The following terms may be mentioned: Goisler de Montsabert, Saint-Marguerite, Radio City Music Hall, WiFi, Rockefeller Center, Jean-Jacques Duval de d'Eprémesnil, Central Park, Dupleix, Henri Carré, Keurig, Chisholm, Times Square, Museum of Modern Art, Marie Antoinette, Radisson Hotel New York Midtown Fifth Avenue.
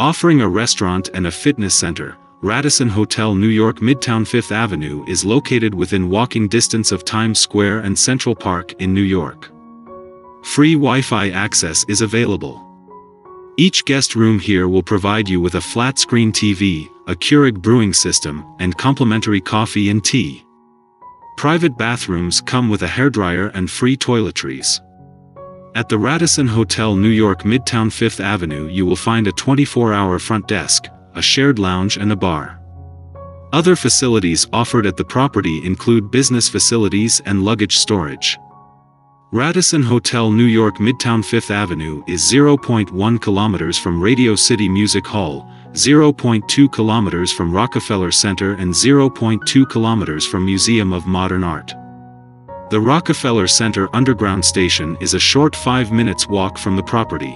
Offering a restaurant and a fitness center, Radisson Hotel New York Midtown Fifth Avenue is located within walking distance of Times Square and Central Park in New York. Free Wi-Fi access is available. Each guest room here will provide you with a flat-screen TV, a Keurig brewing system, and complimentary coffee and tea. Private bathrooms come with a hairdryer and free toiletries. At the Radisson Hotel New York Midtown Fifth Avenue you will find a 24-hour front desk, a shared lounge and a bar. Other facilities offered at the property include business facilities and luggage storage. Radisson Hotel New York Midtown Fifth Avenue is 0.1 kilometers from Radio City Music Hall, 0.2 kilometers from Rockefeller Center and 0.2 kilometers from Museum of Modern Art. The Rockefeller Center Underground Station is a short 5 minutes walk from the property.